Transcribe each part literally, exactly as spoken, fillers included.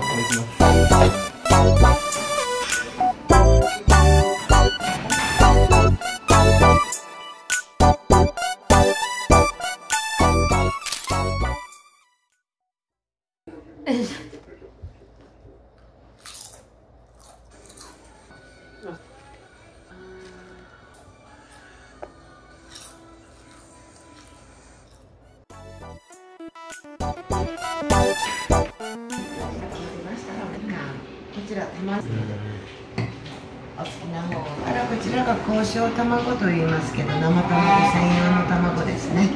el precio.こしょう卵と言いますけど、生卵専用の卵ですね。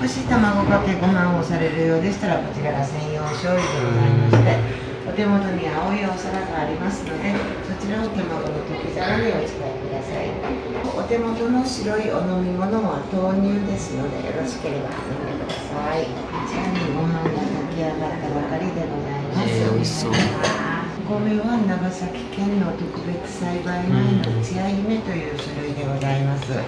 もし卵かけご飯をされるようでしたら、こちらが専用醤油でございまして、お手元に青いお皿がありますので、そちらを卵の溶き皿にお使いください。お手元の白いお飲み物は豆乳ですので、よろしければ飲んでください。こちらにご飯が炊き上がったばかりでございます。えー、美味しそう。お米は長崎県の特別栽培米のつや姫という種類でございます。うん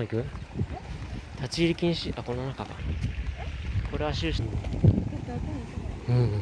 行く？立ち入り禁止、あ、この中か。これは終始。うん。